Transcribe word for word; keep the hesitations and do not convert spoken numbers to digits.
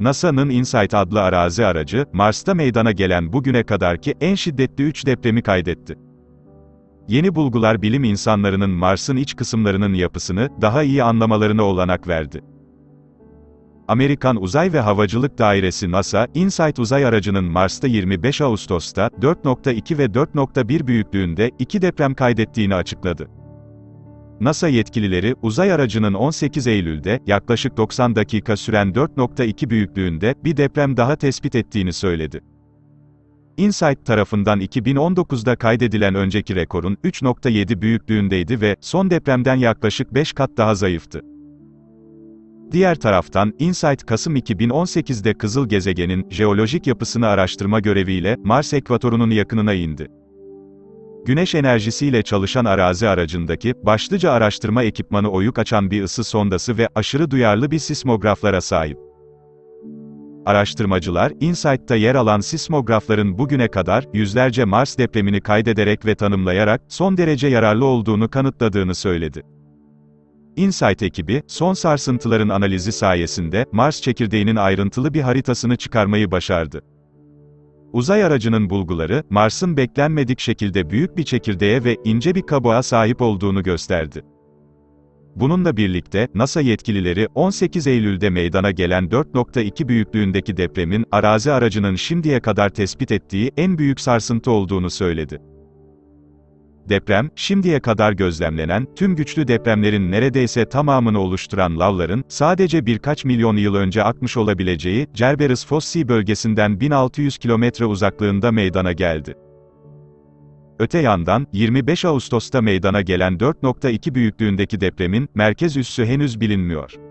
NASA'nın InSight adlı arazi aracı, Mars'ta meydana gelen bugüne kadarki en şiddetli üç depremi kaydetti. Yeni bulgular bilim insanlarının Mars'ın iç kısımlarının yapısını daha iyi anlamalarına olanak verdi. Amerikan Uzay ve Havacılık Dairesi NASA, InSight uzay aracının Mars'ta yirmi beş Ağustos'ta dört nokta iki ve dört nokta bir büyüklüğünde iki deprem kaydettiğini açıkladı. NASA yetkilileri, uzay aracının on sekiz Eylül'de, yaklaşık doksan dakika süren dört nokta iki büyüklüğünde, bir deprem daha tespit ettiğini söyledi. InSight tarafından iki bin on dokuz'da kaydedilen önceki rekorun üç nokta yedi büyüklüğündeydi ve, son depremden yaklaşık beş kat daha zayıftı. Diğer taraftan, InSight Kasım iki bin on sekiz'de Kızıl Gezegen'in, jeolojik yapısını araştırma göreviyle, Mars ekvatorunun yakınına indi. Güneş enerjisiyle çalışan arazi aracındaki, başlıca araştırma ekipmanı oyuk açan bir ısı sondası ve aşırı duyarlı bir sismograflara sahip. Araştırmacılar, InSight'ta yer alan sismografların bugüne kadar, yüzlerce Mars depremini kaydederek ve tanımlayarak, son derece yararlı olduğunu kanıtladığını söyledi. InSight ekibi, son sarsıntıların analizi sayesinde, Mars çekirdeğinin ayrıntılı bir haritasını çıkarmayı başardı. Uzay aracının bulguları, Mars'ın beklenmedik şekilde büyük bir çekirdeğe ve ince bir kabuğa sahip olduğunu gösterdi. Bununla birlikte, NASA yetkilileri, on sekiz Eylül'de meydana gelen dört nokta iki büyüklüğündeki depremin, arazi aracının şimdiye kadar tespit ettiği en büyük sarsıntı olduğunu söyledi. Deprem, şimdiye kadar gözlemlenen, tüm güçlü depremlerin neredeyse tamamını oluşturan lavların, sadece birkaç milyon yıl önce akmış olabileceği, Cerberus Fossae bölgesinden bin altı yüz kilometre uzaklığında meydana geldi. Öte yandan, yirmi beş Ağustos'ta meydana gelen dört nokta iki büyüklüğündeki depremin, merkez üssü henüz bilinmiyor.